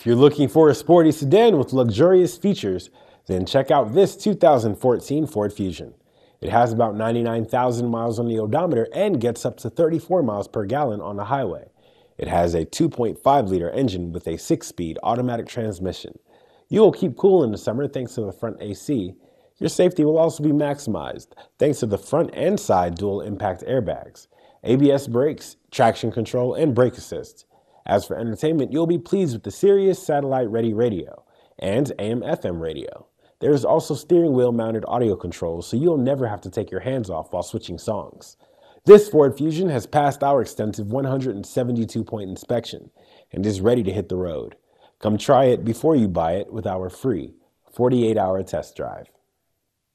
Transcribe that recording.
If you're looking for a sporty sedan with luxurious features, then check out this 2014 Ford Fusion. It has about 99,000 miles on the odometer and gets up to 34 miles per gallon on the highway. It has a 2.5-liter engine with a 6-speed automatic transmission. You will keep cool in the summer thanks to the front AC. Your safety will also be maximized thanks to the front and side dual impact airbags, ABS brakes, traction control, and brake assist. As for entertainment, you'll be pleased with the Sirius satellite-ready radio and AM/FM radio. There is also steering wheel-mounted audio controls, so you'll never have to take your hands off while switching songs. This Ford Fusion has passed our extensive 172-point inspection and is ready to hit the road. Come try it before you buy it with our free 48-hour test drive.